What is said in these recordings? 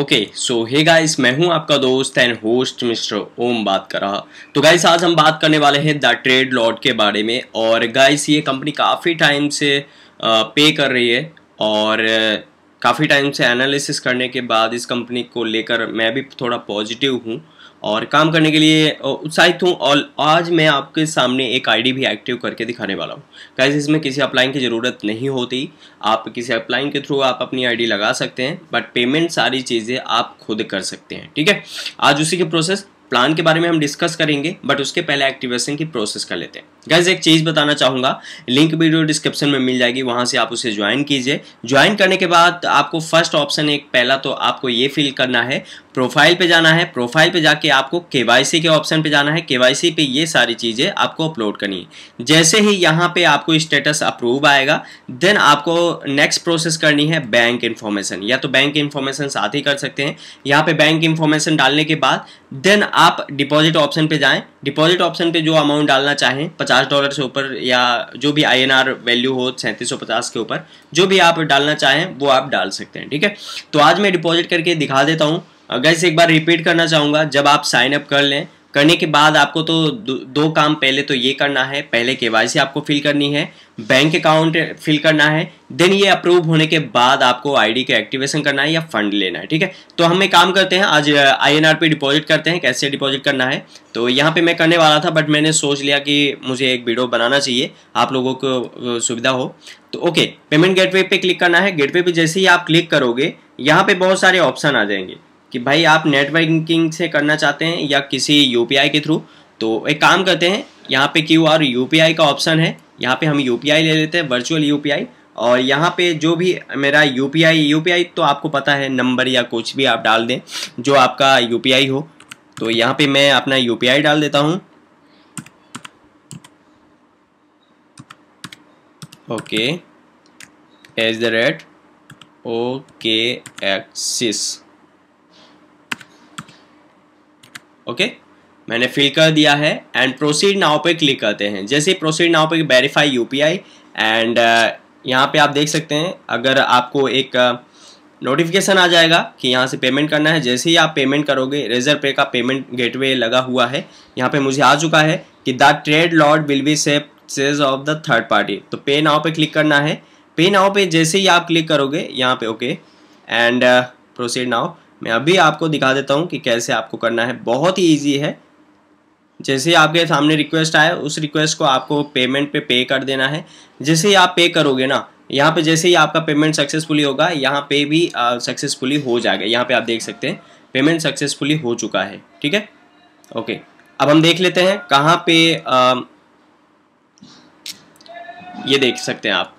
Okay so hey guys, मैं हूं आपका दोस्त एंड होस्ट मिस्टर ओम बात कर रहा। तो गाइस आज हम बात करने वाले हैं द ट्रेड लॉर्ड के बारे में। और गाइस ये कंपनी काफ़ी टाइम से पे कर रही है और काफ़ी टाइम से एनालिसिस करने के बाद इस कंपनी को लेकर मैं भी थोड़ा पॉजिटिव हूं और काम करने के लिए उत्साहित हूँ। और आज मैं आपके सामने एक आईडी भी एक्टिव करके दिखाने वाला हूँ। गाइस इसमें किसी अपलाइन की ज़रूरत नहीं होती, आप किसी अपलाइन के थ्रू आप अपनी आईडी लगा सकते हैं, बट पेमेंट सारी चीज़ें आप खुद कर सकते हैं। ठीक है, आज उसी के प्रोसेस प्लान के बारे में हम डिस्कस करेंगे, बट उसके पहले एक्टिवेशन की प्रोसेस कर लेते हैं। गाइस एक चीज़ बताना चाहूँगा, लिंक वीडियो डिस्क्रिप्शन में मिल जाएगी, वहाँ से आप उसे ज्वाइन कीजिए। ज्वाइन करने के बाद आपको फर्स्ट ऑप्शन एक पहला तो आपको ये फिल करना है, प्रोफाइल पे जाना है। प्रोफाइल पे जाके आपको केवाईसी के ऑप्शन पे जाना है। केवाईसी पे ये सारी चीज़ें आपको अपलोड करनी है। जैसे ही यहाँ पे आपको स्टेटस अप्रूव आएगा, देन आपको नेक्स्ट प्रोसेस करनी है बैंक इन्फॉर्मेशन, या तो बैंक इन्फॉर्मेशन साथ ही कर सकते हैं। यहाँ पे बैंक इन्फॉर्मेशन डालने के बाद देन आप डिपॉजिट ऑप्शन पे जाएं। डिपॉजिट ऑप्शन पे जो अमाउंट डालना चाहें, $50 से ऊपर या जो भी INR वैल्यू हो 3750 के ऊपर, जो भी आप डालना चाहें वो आप डाल सकते हैं। ठीक है, तो आज मैं डिपॉजिट करके दिखा देता हूँ। गाइस एक बार रिपीट करना चाहूँगा, जब आप साइन अप कर लें, करने के बाद आपको तो दो काम पहले तो ये करना है, पहले KYC आपको फिल करनी है, बैंक अकाउंट फिल करना है, देन ये अप्रूव होने के बाद आपको आईडी के एक्टिवेशन करना है या फंड लेना है। ठीक है, तो हम एक काम करते हैं, आज INR पे डिपॉजिट करते हैं। कैसे डिपॉजिट करना है तो यहाँ पे मैं करने वाला था, बट मैंने सोच लिया कि मुझे एक वीडियो बनाना चाहिए, आप लोगों को सुविधा हो तो। ओके, पेमेंट गेटवे पे क्लिक करना है। गेटवे पे जैसे ही आप क्लिक करोगे, यहाँ पे बहुत सारे ऑप्शन आ जाएंगे कि भाई आप नेट बैंकिंग से करना चाहते हैं या किसी UPI के थ्रू। तो एक काम करते हैं, यहाँ पे QR UPI का ऑप्शन है, यहाँ पे हम UPI ले लेते हैं, वर्चुअल UPI। और यहाँ पे जो भी मेरा UPI तो आपको पता है, नंबर या कुछ भी आप डाल दें जो आपका UPI हो। तो यहाँ पे मैं अपना UPI डाल देता हूँ। ओके @OKExis ओके, मैंने फिल कर दिया है एंड प्रोसीड नाउ पे क्लिक करते हैं। जैसे प्रोसीड नाउ पे वेरीफाई UPI एंड यहाँ पे आप देख सकते हैं, अगर आपको एक नोटिफिकेशन आ जाएगा कि यहाँ से पेमेंट करना है। जैसे ही आप पेमेंट करोगे, Razorpay का पेमेंट गेटवे लगा हुआ है, यहाँ पे मुझे आ चुका है कि the trade lord will be sage of the third party. तो पे नाउ पे क्लिक करना है। पे नाउ पे जैसे ही आप क्लिक करोगे यहाँ पे ओके एंड प्रोसीड नाउ, मैं अभी आपको दिखा देता हूँ कि कैसे आपको करना है, बहुत ही ईजी है। जैसे आपके सामने रिक्वेस्ट आए, उस रिक्वेस्ट को आपको पेमेंट पे पे कर देना है। जैसे ही आप पे करोगे ना, यहाँ पे जैसे ही आपका पेमेंट सक्सेसफुली होगा, यहाँ पे भी सक्सेसफुली हो जाएगा। यहाँ पे आप देख सकते हैं पेमेंट सक्सेसफुली हो चुका है। ठीक है ओके, अब हम देख लेते हैं कहाँ पे ये देख सकते हैं आप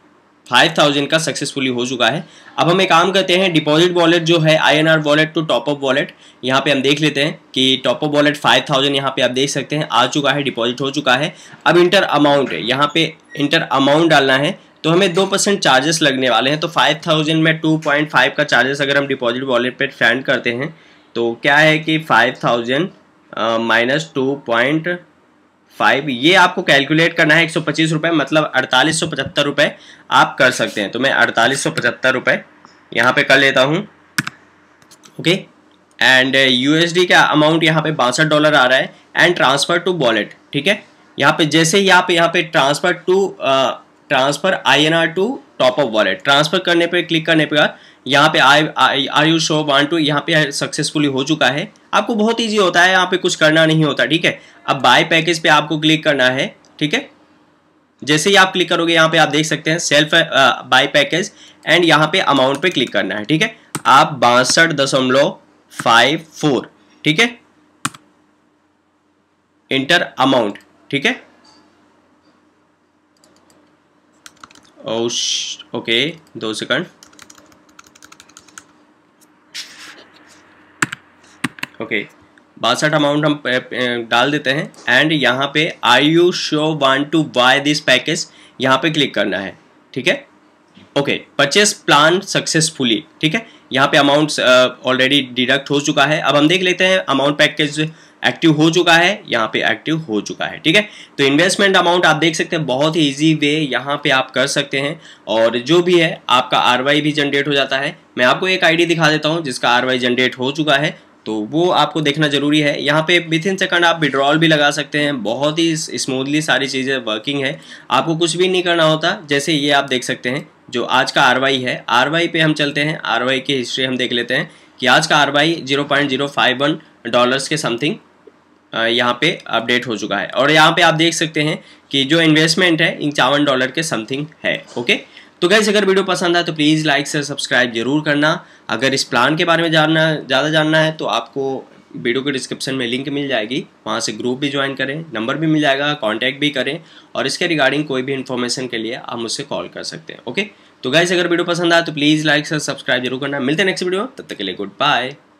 5000 का सक्सेसफुली हो चुका है। अब हम एक काम करते हैं, डिपॉजिट वॉलेट जो है INR wallet to top up wallet, यहाँ पे हम देख लेते हैं कि टॉप अप वॉलेट 5000 यहाँ पे आप देख सकते हैं आ चुका है, डिपॉजिट हो चुका है। अब इंटर अमाउंट है, यहाँ पे इंटर अमाउंट डालना है। तो हमें 2% चार्जेस लगने वाले हैं, तो 5000 में 2.5 का चार्जेस अगर हम डिपॉजिट वॉलेट पर सेंड करते हैं तो क्या है कि 5000 -2.5 ये आपको कैलकुलेट करना है। 125 रुपये मतलब 4875 रुपये आप कर सकते हैं। तो मैं 4875 रुपये यहाँ पे कर लेता हूँ। ओके एंड USD का अमाउंट यहाँ पे $62 आ रहा है एंड ट्रांसफ़र टू वॉलेट। ठीक है, यहाँ पे जैसे ही आप यहाँ पे transfer INR to top up wallet transfer करने पे क्लिक करने पे यहाँ पे are you sure want to यहाँ पे सक्सेसफुली हो चुका है। आपको बहुत इजी होता है, यहाँ पे कुछ करना नहीं होता। ठीक है, अब बाय पैकेज पे आपको क्लिक करना है। ठीक है, जैसे ही आप क्लिक करोगे यहाँ पे आप देख सकते हैं सेल्फ बाय पैकेज एंड यहाँ पे अमाउंट पे क्लिक करना है। ठीक है, आप 62.54 ठीक है इंटर अमाउंट। ठीक है ओके 2 सेकंड ओके 62 अमाउंट हम डाल देते हैं एंड यहाँ पे are you sure want to buy this package यहाँ पे क्लिक करना है। ठीक है ओके, परचेस प्लान सक्सेसफुली। ठीक है, यहाँ पे अमाउंट ऑलरेडी डिडक्ट हो चुका है। अब हम देख लेते हैं अमाउंट पैकेज एक्टिव हो चुका है, यहाँ पे एक्टिव हो चुका है। ठीक है, तो इन्वेस्टमेंट अमाउंट आप देख सकते हैं, बहुत ही इजी वे यहाँ पे आप कर सकते हैं और जो भी है आपका आरवाई भी जनरेट हो जाता है। मैं आपको एक आईडी दिखा देता हूँ जिसका आरवाई जनरेट हो चुका है, तो वो आपको देखना जरूरी है। यहाँ पे विथ इन सेकंड आप विड्रॉल भी लगा सकते हैं, बहुत ही स्मूथली सारी चीज़ें वर्किंग है, आपको कुछ भी नहीं करना होता। जैसे ये आप देख सकते हैं जो आज का आरवाई है, आरवाई पे हम चलते हैं, आरवाई की हिस्ट्री हम देख लेते हैं कि आज का आरवाई $0.051 के समथिंग यहाँ पे अपडेट हो चुका है और यहाँ पे आप देख सकते हैं कि जो इन्वेस्टमेंट है $51 के समथिंग है। ओके, तो गाइस अगर वीडियो पसंद आए तो प्लीज़ लाइक से सब्सक्राइब जरूर करना। अगर इस प्लान के बारे में ज़्यादा जानना है तो आपको वीडियो के डिस्क्रिप्शन में लिंक मिल जाएगी, वहाँ से ग्रुप भी ज्वाइन करें, नंबर भी मिल जाएगा, कांटेक्ट भी करें और इसके रिगार्डिंग कोई भी इन्फॉर्मेशन के लिए आप मुझसे कॉल कर सकते हैं। ओके, तो गाइस अगर वीडियो पसंद आए तो प्लीज़ लाइक से सब्सक्राइब जरूर करना। मिलते हैं नेक्स्ट वीडियो, तब तक के लिए गुड बाय।